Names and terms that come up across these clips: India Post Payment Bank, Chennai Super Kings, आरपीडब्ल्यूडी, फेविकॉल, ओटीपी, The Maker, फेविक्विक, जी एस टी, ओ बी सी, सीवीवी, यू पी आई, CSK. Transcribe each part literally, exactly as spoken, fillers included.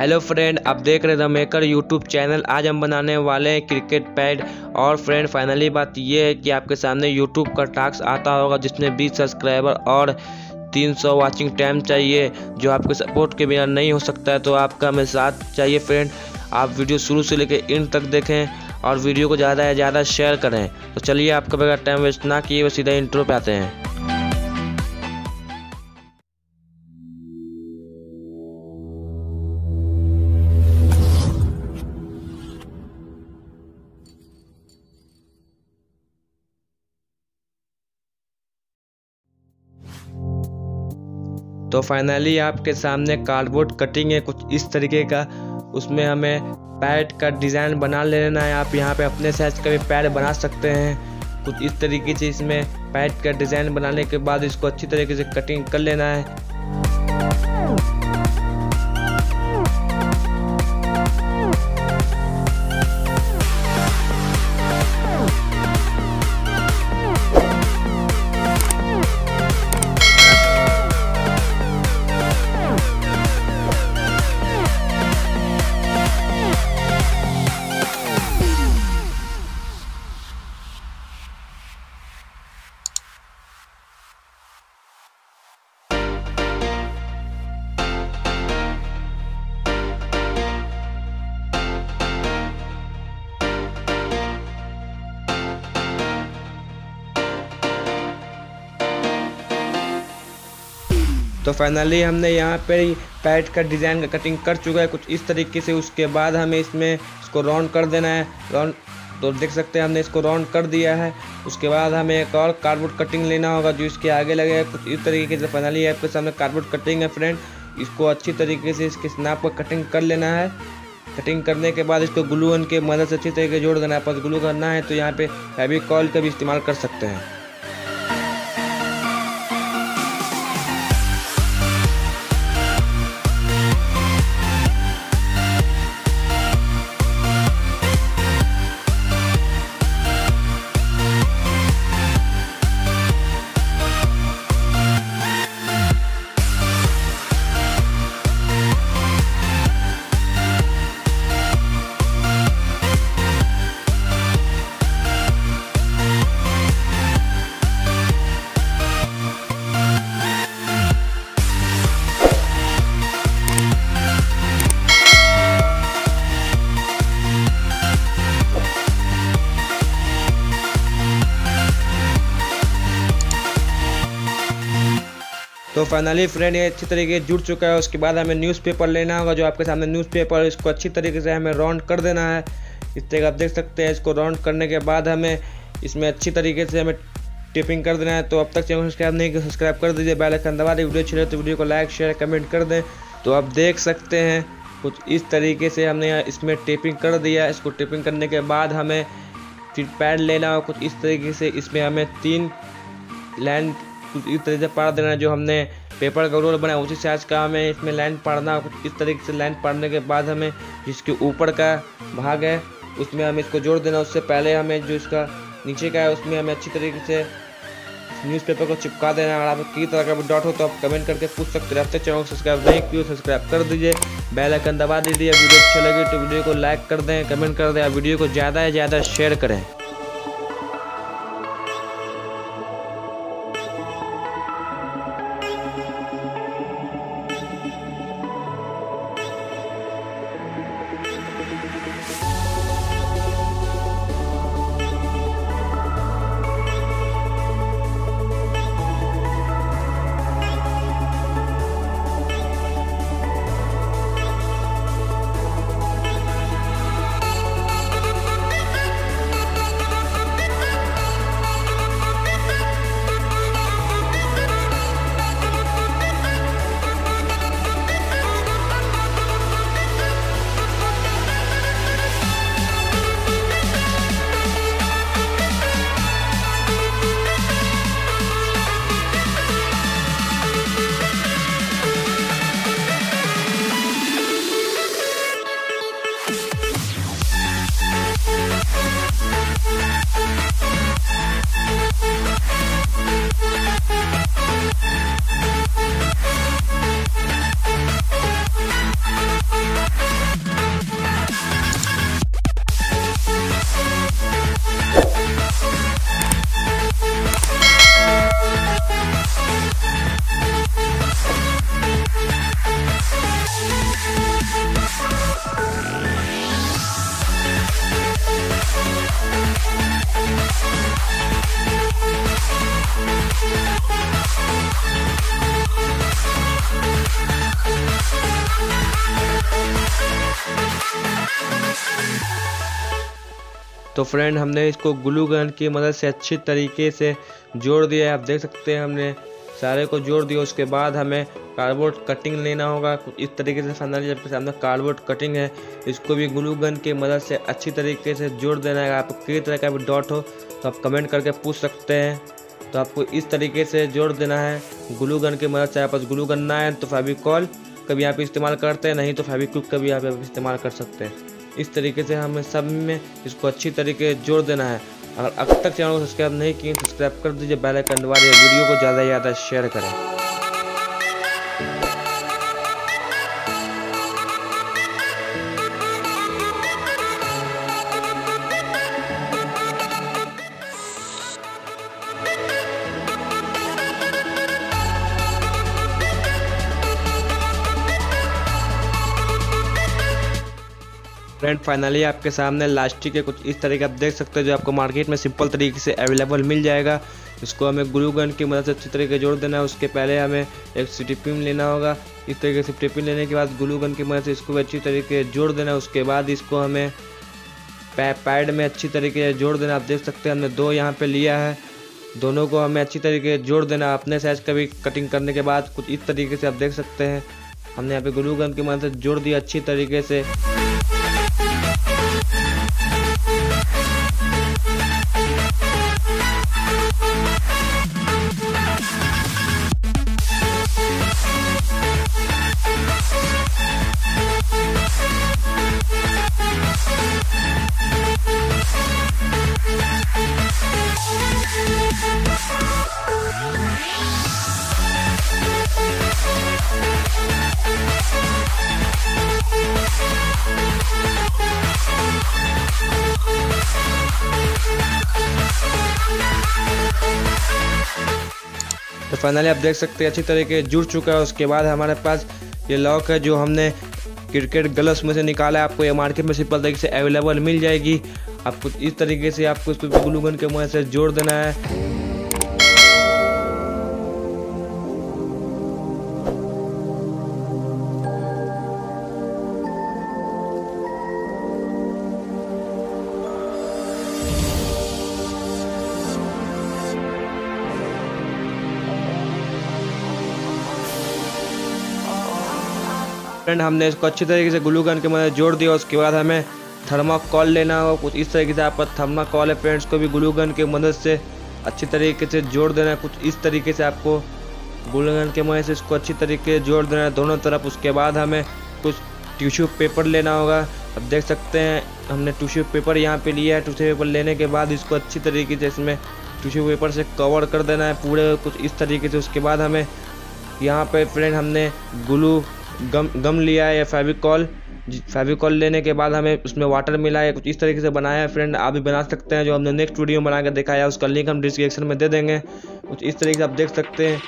Hello friend, आप देख रहे द मेकर यूट्यूब चैनल। आज हम बनाने वाले हैं क्रिकेट पैड। और फ्रेंड फाइनली बात यह है कि आपके सामने यूट्यूब का टास्क आता होगा जिसमें बीस सब्सक्राइबर और तीन सौ वाचिंग टाइम चाहिए, जो आपके सपोर्ट के बिना नहीं हो सकता है। तो आपका हमें साथ चाहिए फ्रेंड। आप वीडियो शुरू से लेकर एंड तक देखें और वीडियो को ज़्यादा से ज़्यादा शेयर करें। तो चलिए, आपका बगैर टाइम वेस्ट ना किए वे सीधा इंट्रो पे आते हैं। तो फाइनली आपके सामने कार्डबोर्ड कटिंग है कुछ इस तरीके का। उसमें हमें पैड का डिज़ाइन बना लेना है। आप यहाँ पे अपने साइज का भी पैड बना सकते हैं कुछ इस तरीके से। इसमें पैड का डिज़ाइन बनाने के बाद इसको अच्छी तरीके से कटिंग कर लेना है। तो फाइनली हमने यहाँ पे पैड का डिज़ाइन का कटिंग कर चुका है कुछ इस तरीके से। उसके बाद हमें इसमें इसको राउंड कर देना है। राउंड तो देख सकते हैं हमने इसको राउंड कर दिया है। उसके बाद हमें एक और कार्डबोर्ड कटिंग लेना होगा जो इसके आगे लगेगा कुछ इस तरीके से। फाइनली आपके सामने कार्डबोर्ड कटिंग है फ्रेंड। इसको अच्छी तरीके से इसके स्नैप पर कटिंग कर लेना है। कटिंग करने के बाद इसको ग्लू गन के मदद से अच्छी तरीके से जोड़ देना है। बस ग्लू करना है तो यहाँ पर फेविकॉल का भी इस्तेमाल कर सकते हैं। तो फाइनली फ्रेंड ये अच्छी तरीके से जुड़ चुका है। उसके बाद हमें न्यूज़पेपर लेना होगा जो आपके सामने न्यूज़पेपर, इसको अच्छी तरीके से हमें राउंड कर देना है। इस तरीके आप देख सकते हैं। इसको राउंड करने के बाद हमें इसमें अच्छी तरीके से हमें टिपिंग कर देना है। तो अब तक चैनल सब्सक्राइब नहीं किया सब्सक्राइब कर दीजिए, बेल आइकन दबा दें। वीडियो अच्छी लगे तो वीडियो को लाइक शेयर कमेंट कर दें। तो आप देख सकते हैं कुछ इस तरीके से हमने इसमें टिपिंग कर दिया। इसको टिपिंग करने के बाद हमें फिर पैड लेना होगा कुछ इस तरीके से। इसमें हमें तीन लाइन कुछ इस तरीके से पाड़ देना है जो हमने पेपर का रोल बनाया उसी साइज का। हमें इसमें लाइन पाड़ना कुछ इस तरीके से। लाइन पाड़ने के बाद हमें जिसके ऊपर का भाग है उसमें हमें इसको जोड़ देना। उससे पहले हमें जो इसका नीचे का है उसमें हमें अच्छी तरीके से न्यूज़पेपर को चिपका देना है। अगर आप किसी तरह का भी डाउट हो तो आप कमेंट करके पूछ सकते हैं। आपसे चैनल सब्सक्राइब नहीं किया सब्सक्राइब कर दीजिए, बेल आइकन दबा दीजिए। वीडियो अच्छी लगी तो वीडियो को लाइक कर दें, कमेंट कर दें और वीडियो को ज़्यादा से ज़्यादा शेयर करें। तो फ्रेंड हमने इसको ग्लू गन की मदद से अच्छी तरीके से जोड़ दिया है। आप देख सकते हैं हमने सारे को जोड़ दिया। उसके बाद हमें कार्डबोर्ड कटिंग लेना होगा इस तरीके से। फाइनली आपके सामने कार्डबोर्ड कटिंग है, इसको भी ग्लू गन की मदद से अच्छी तरीके से जोड़ देना है। आप किसी तरह का भी डॉट हो तो आप कमेंट करके पूछ सकते हैं। तो आपको इस तरीके से जोड़ देना है ग्लू गन की मदद से। आप ग्लू गन ना है तो फेविकॉल का भी यहाँ पे इस्तेमाल करते हैं, नहीं तो फेविक्विक का भी यहाँ पे इस्तेमाल कर सकते हैं। इस तरीके से हमें सब में इसको अच्छी तरीके से जोड़ देना है। अगर अब तक चैनल को सब्सक्राइब नहीं किए सब्सक्राइब कर दीजिए, बेल आइकन दबा दीजिए, वीडियो को ज़्यादा से ज़्यादा शेयर करें। फ्रेंड फाइनली आपके सामने लास्टिक के कुछ इस तरीके आप देख सकते हैं जो आपको मार्केट में सिंपल तरीके से अवेलेबल मिल जाएगा। इसको हमें ग्लू गन की मदद से अच्छी तरीके से जोड़ देना है। उसके पहले हमें एक सिटी पिन लेना होगा। इस तरीके से सिटी पिन लेने के बाद ग्लू गन की मदद से इसको भी अच्छी तरीके से जोड़ देना है। उसके बाद इसको हमें पैड में अच्छी तरीके से जोड़ देना। आप देख सकते हैं हमने दो यहाँ पर लिया है, दोनों को हमें अच्छी तरीके से जोड़ देना। अपने साइज का भी कटिंग करने के बाद कुछ इस तरीके से आप देख सकते हैं हमने यहाँ पर ग्लू गन की मदद से जोड़ दिया अच्छी तरीके से। तो फाइनली आप देख सकते हैं अच्छी तरीके से जुड़ चुका है। उसके बाद हमारे पास ये लॉक है जो हमने क्रिकेट ग्लव्स में से निकाला है। आपको ये मार्केट में सिंपल तरीके से अवेलेबल मिल जाएगी। आपको इस तरीके से आपको इसको ग्लू गन के मदद से जोड़ देना है। फ्रेंड हमने इसको अच्छी तरीके से ग्लू गन के मदद से जोड़ दिया। उसके बाद हमें थर्माकोल लेना होगा कुछ इस तरीके से। आपका थर्माकोल है फ्रेंड्स, को भी ग्लू गन की मदद से अच्छी तरीके से जोड़ देना है। कुछ इस तरीके से आपको ग्लू गन के मदद से इसको अच्छी तरीके से जोड़ देना है दोनों तरफ। उसके बाद हमें कुछ टिश्यू पेपर लेना होगा। आप देख सकते हैं हमने टिश्यू पेपर यहाँ पर लिया है। टिश्यू पेपर लेने के बाद इसको अच्छी तरीके से इसमें टिश्यू पेपर से कवर कर देना है पूरे कुछ इस तरीके से। उसके बाद हमें यहाँ पर फ्रेंड हमने ग्लू गम गम लिया है या फेविकॉल। फेविकॉल लेने के बाद हमें उसमें वाटर मिला है, कुछ इस तरीके से बनाया है। फ्रेंड आप भी बना सकते हैं, जो हमने नेक्स्ट वीडियो में बना के दिखाया उसका लिंक हम डिस्क्रिप्शन में दे देंगे। कुछ इस तरीके से आप देख सकते हैं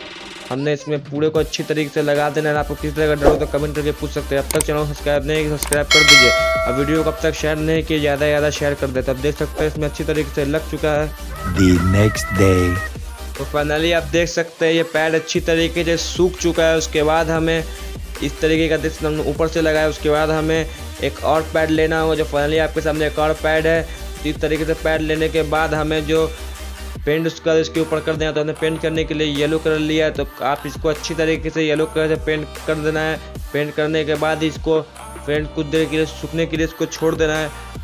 हमने इसमें पूरे को अच्छी तरीके से लगा देना है। आपको किस तरह का डाउट तो कमेंट करके पूछ सकते हैं। अब तक चैनल सब्सक्राइब नहीं सब्सक्राइब कर दीजिए और वीडियो को अब तक शेयर नहीं किया ज़्यादा से ज़्यादा शेयर कर देते। आप देख सकते हैं इसमें अच्छी तरीके से लग चुका है। द नेक्स्ट डे तो फाइनली आप देख सकते हैं ये पैड अच्छी तरीके से सूख चुका है। उसके बाद हमें इस तरीके का दृश्य हमने ऊपर से लगाया। उसके बाद हमें एक और पैड लेना होगा जो फाइनली आपके सामने एक और पैड है। इस तरीके से पैड लेने के बाद हमें जो पेंट उसका इसके ऊपर कर देना। तो हमने पेंट करने के लिए येलो कलर लिया है, तो आप इसको अच्छी तरीके से येलो कलर से पेंट कर देना है। पेंट करने के बाद इसको पेंट कुछ देर के लिए सूखने के लिए इसको छोड़ देना है।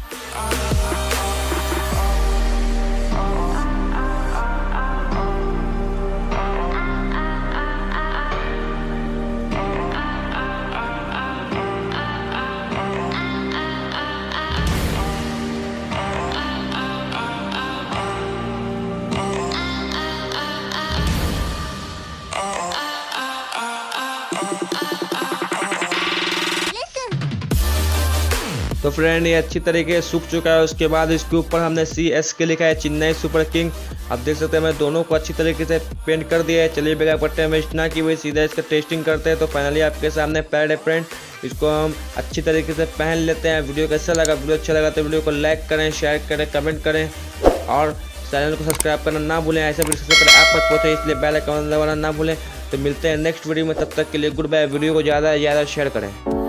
तो फ्रेंड ये अच्छी तरीके से सूख चुका है। उसके बाद इसके ऊपर हमने सी एस के लिखा है, चेन्नई सुपर किंग। आप देख सकते हैं मैं दोनों को अच्छी तरीके से पेंट कर दिया है। चलिए बेगा पट्टे में इतना की हुई सीधा इसका टेस्टिंग करते हैं। तो फाइनली आपके सामने पैड है फ्रेंड, इसको हम अच्छी तरीके से पहन लेते हैं। वीडियो कैसा लगा, वीडियो अच्छा लगा तो वीडियो को लाइक करें, शेयर करें, कमेंट करें और चैनल को सब्सक्राइब करना ना भूलें। ऐसे वीडियो सबसे पहले आप तक पहुँचे इसलिए बेल आइकन दबाना ना भूलें। तो मिलते हैं नेक्स्ट वीडियो में, तब तक के लिए गुड बाय। वीडियो को ज़्यादा से ज़्यादा शेयर करें।